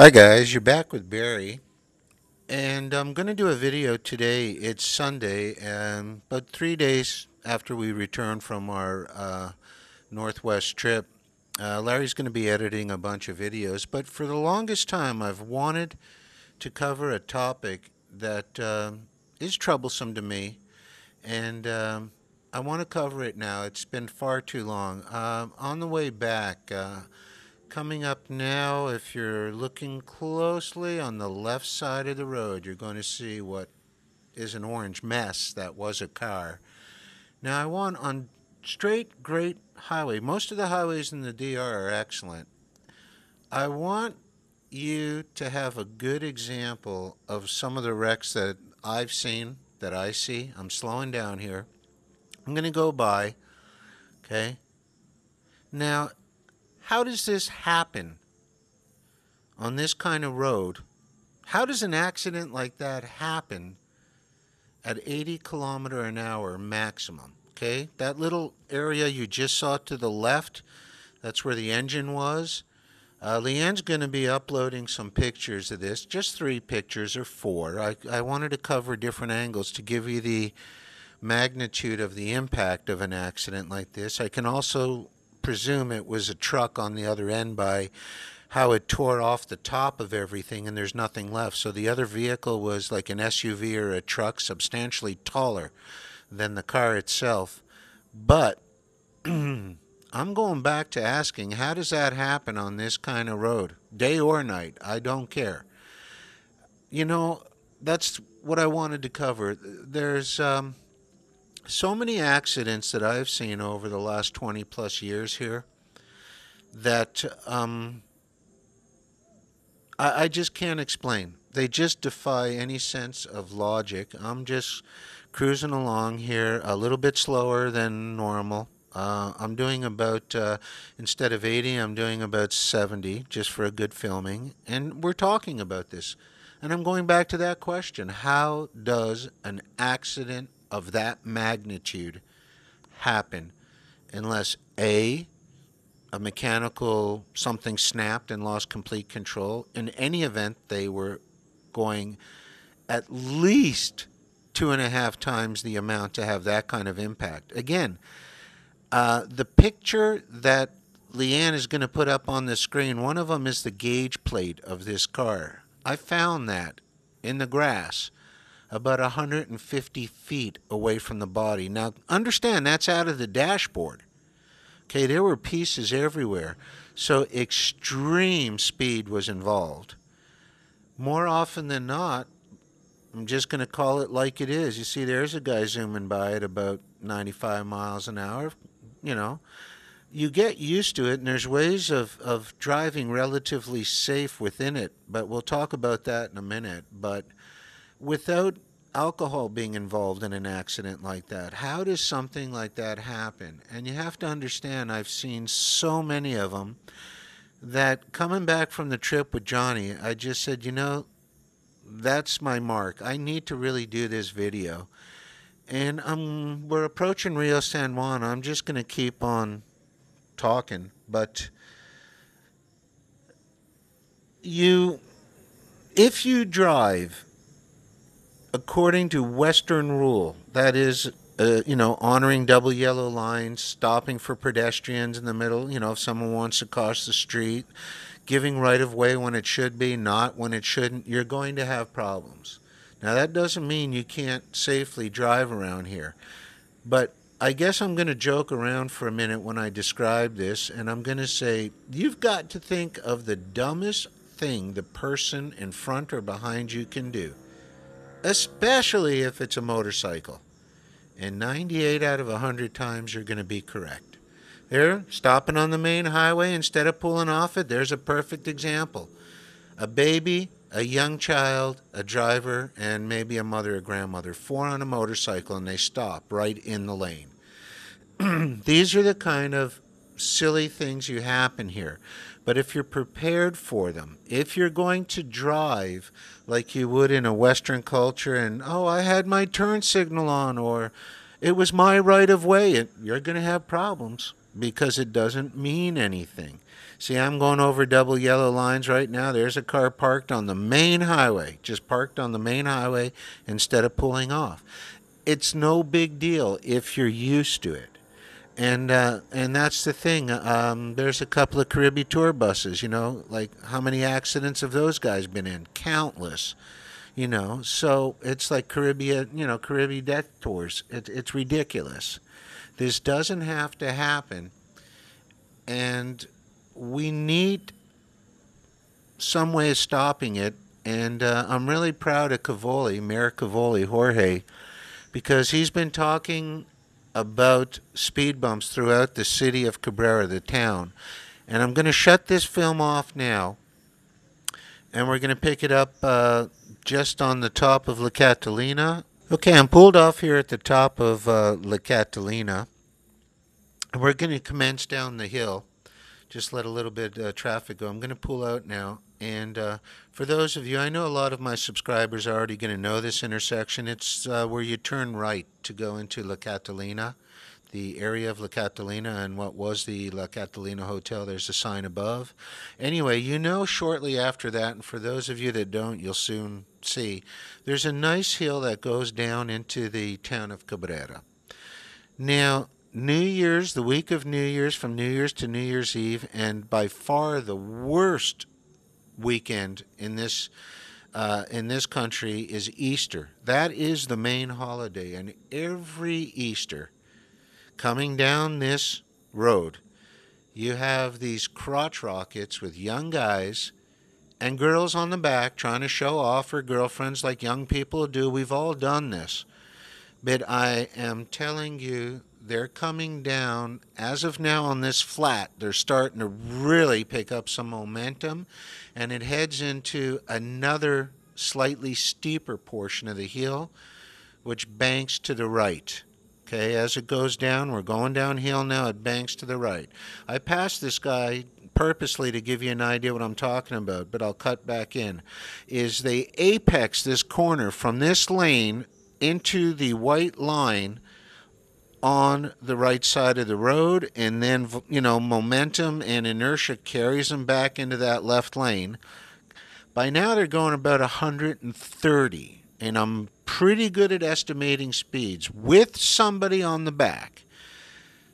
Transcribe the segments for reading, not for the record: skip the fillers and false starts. Hi guys, you're back with Barry, and I'm going to do a video today. It's Sunday, and about 3 days after we return from our Northwest trip, Larry's going to be editing a bunch of videos, but for the longest time I've wanted to cover a topic that is troublesome to me, and I want to cover it now. It's been far too long. On the way back, coming up now, if you're looking closely on the left side of the road, you're going to see what is an orange mess that was a car. Now, I want on straight, great highway, most of the highways in the DR are excellent. I want you to have a good example of some of the wrecks that I've seen, that I see. I'm slowing down here. I'm going to go by, okay? Now, how does this happen on this kind of road? How does an accident like that happen at 80 km/h maximum? Okay, that little area you just saw to the left, that's where the engine was. Leanne's going to be uploading some pictures of this, just 3 pictures or 4. I wanted to cover different angles to give you the magnitude of the impact of an accident like this. I can also presume it was a truck on the other end by how it tore off the top of everything and there's nothing left. So the other vehicle was like an SUV or a truck, substantially taller than the car itself. But I'm going back to asking, how does that happen on this kind of road? Day or night, I don't care. You know, that's what I wanted to cover. There's so many accidents that I've seen over the last 20 plus years here that I just can't explain. They just defy any sense of logic. I'm just cruising along here a little bit slower than normal. I'm doing about, instead of 80, I'm doing about 70 just for a good filming. And we're talking about this. And I'm going back to that question. How does an accident of that magnitude happen unless a mechanical something snapped and lost complete control? In any event, they were going at least 2.5 times the amount to have that kind of impact. Again, the picture that Leanne is going to put up on the screen, one of them is the gauge plate of this car. I found that in the grass about 150 feet away from the body. Now, understand, that's out of the dashboard. Okay, there were pieces everywhere. So extreme speed was involved. More often than not, I'm just going to call it like it is. You see, there's a guy zooming by at about 95 mph. You know, you get used to it, and there's ways of driving relatively safe within it. But we'll talk about that in a minute. But without alcohol being involved in an accident like that, how does something like that happen? And you have to understand, I've seen so many of them that coming back from the trip with Johnny, I just said, you know, that's my mark. I need to really do this video. And we're approaching Rio San Juan. I'm just going to keep on talking. But if you drive according to Western rule, that is, you know, honoring double yellow lines, stopping for pedestrians in the middle, you know, if someone wants to cross the street, giving right of way when it should be, not when it shouldn't, you're going to have problems. Now, that doesn't mean you can't safely drive around here. But I guess I'm going to joke around for a minute when I describe this, and I'm going to say, you've got to think of the dumbest thing the person in front or behind you can do, especially if it's a motorcycle. And 98 out of 100 times you're going to be correct. They're stopping on the main highway instead of pulling off it. There's a perfect example. A baby, a young child, a driver, and maybe a mother or grandmother, 4 on a motorcycle, and they stop right in the lane. These are the kind of silly things you happen here. But if you're prepared for them, if you're going to drive like you would in a Western culture and, oh, I had my turn signal on, or it was my right of way, you're going to have problems. because it doesn't mean anything. See, I'm going over double yellow lines right now. There's a car parked on the main highway, just parked on the main highway instead of pulling off. It's no big deal if you're used to it. And that's the thing. There's a couple of Caribbean tour buses, you know, like how many accidents have those guys been in? Countless, you know. So it's like Caribbean, you know, Caribbean death tours. It's ridiculous. This doesn't have to happen. And we need some way of stopping it. And I'm really proud of Cavoli, Mayor Cavoli, Jorge, because he's been talking about speed bumps throughout the city of Cabrera, the town. And I'm going to shut this film off now, and we're going to pick it up just on the top of La Catalina. Okay, I'm pulled off here at the top of La Catalina, and we're going to commence down the hill. Just let a little bit of traffic go. I'm going to pull out now. And for those of you, I know a lot of my subscribers are already going to know this intersection. It's where you turn right to go into La Catalina, the area of La Catalina and what was the La Catalina Hotel. There's a sign above. Anyway, you know shortly after that, and for those of you that don't, you'll soon see, there's a nice hill that goes down into the town of Cabrera. Now, New Year's, the week of New Year's, from New Year's to New Year's Eve, and by far the worst weekend in this country is Easter. That is the main holiday, and every Easter, coming down this road, you have these crotch rockets with young guys and girls on the back trying to show off her girlfriends like young people do. We've all done this, but I am telling you, they're coming down, as of now on this flat, they're starting to really pick up some momentum, and it heads into another slightly steeper portion of the hill, which banks to the right. Okay, as it goes down, we're going downhill now, it banks to the right. I passed this guy purposely to give you an idea what I'm talking about, but I'll cut back in, is they apex this corner from this lane into the white line on the right side of the road, and then, you know, momentum and inertia carries them back into that left lane. By now they're going about 130, and I'm pretty good at estimating speeds with somebody on the back.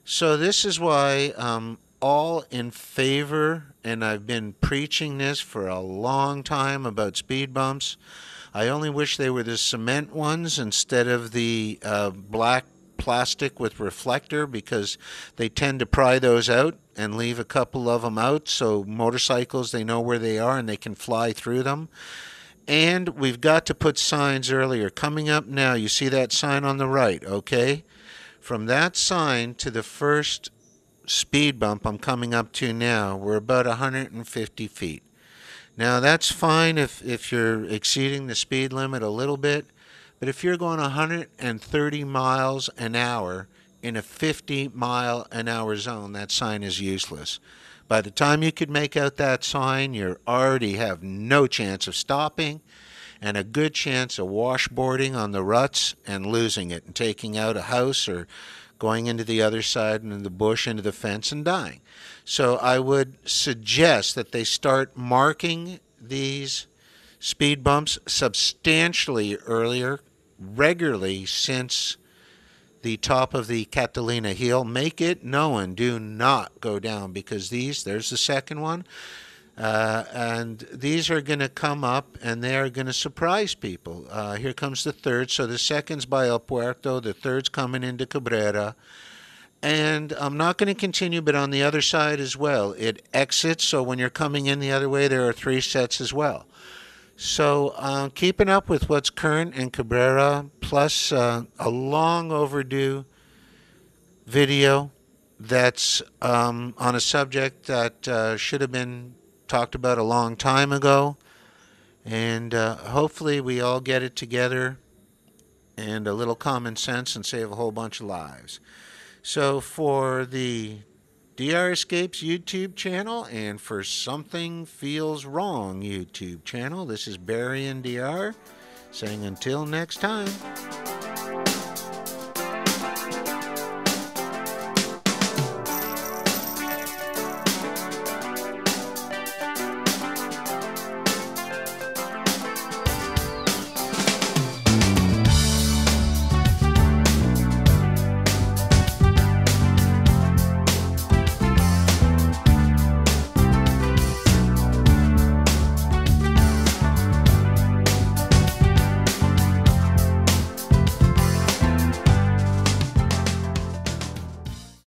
So this is why I'm all in favor, and I've been preaching this for a long time about speed bumps. I only wish they were the cement ones instead of the black plastic with reflector, because they tend to pry those out and leave a couple of them out, so motorcycles, they know where they are and they can fly through them. And we've got to put signs earlier. Coming up now, you see that sign on the right, okay? From that sign to the first speed bump I'm coming up to now, we're about 150 feet. Now that's fine if you're exceeding the speed limit a little bit, but if you're going 130 miles an hour in a 50-mile-an-hour zone, that sign is useless. By the time you could make out that sign, you already have no chance of stopping and a good chance of washboarding on the ruts and losing it and taking out a house or going into the other side and in the bush into the fence and dying. So I would suggest that they start marking these speed bumps substantially earlier, regularly, since the top of the Catalina Hill. Make it known, do not go down, because these, there's the second one, and these are going to come up and they are going to surprise people. Here comes the third. So the second's by El Puerto, the third's coming into Cabrera. And I'm not going to continue, but on the other side as well, it exits. So when you're coming in the other way, there are three sets as well. So keeping up with what's current in Cabrera, plus a long overdue video that's on a subject that should have been talked about a long time ago. And hopefully we all get it together and a little common sense and save a whole bunch of lives. So for the DR Escapes YouTube channel and for Something Feels Wrong YouTube channel, this is Barry and DR saying until next time.